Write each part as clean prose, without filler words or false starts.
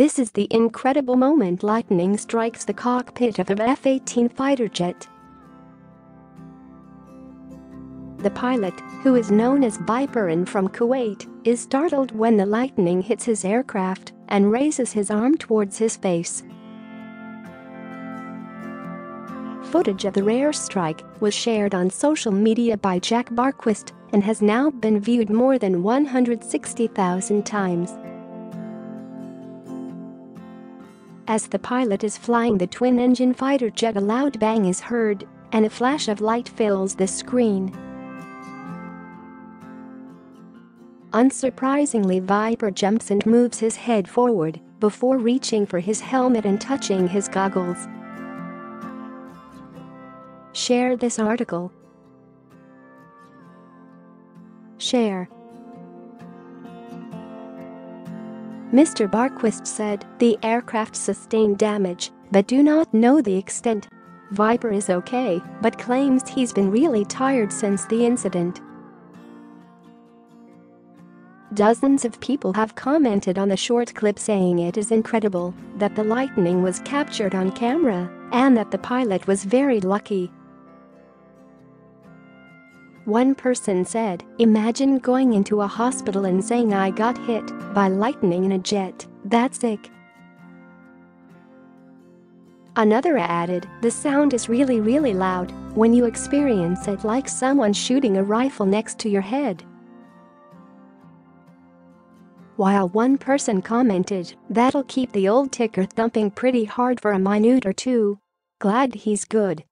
This is the incredible moment lightning strikes the cockpit of an F-18 fighter jet. The pilot, who is known as Viper and from Kuwait, is startled when the lightning hits his aircraft and raises his arm towards his face. Footage of the rare strike was shared on social media by Jack Barquist and has now been viewed more than 160,000 times. As the pilot is flying the twin-engine fighter jet, a loud bang is heard and a flash of light fills the screen. Unsurprisingly, Viper jumps and moves his head forward before reaching for his helmet and touching his goggles. Share this article. Share. Mr. Barquist said the aircraft sustained damage, but do not know the extent. Viper is okay, but claims he's been really tired since the incident. Dozens of people have commented on the short clip saying it is incredible that the lightning was captured on camera and that the pilot was very lucky. One person said, "Imagine going into a hospital and saying I got hit by lightning in a jet, that's sick." Another added, "The sound is really loud when you experience it, like someone shooting a rifle next to your head." While one person commented, "That'll keep the old ticker thumping pretty hard for a minute or two. Glad he's good.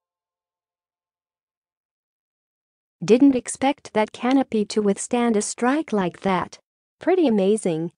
Didn't expect that canopy to withstand a strike like that. Pretty amazing."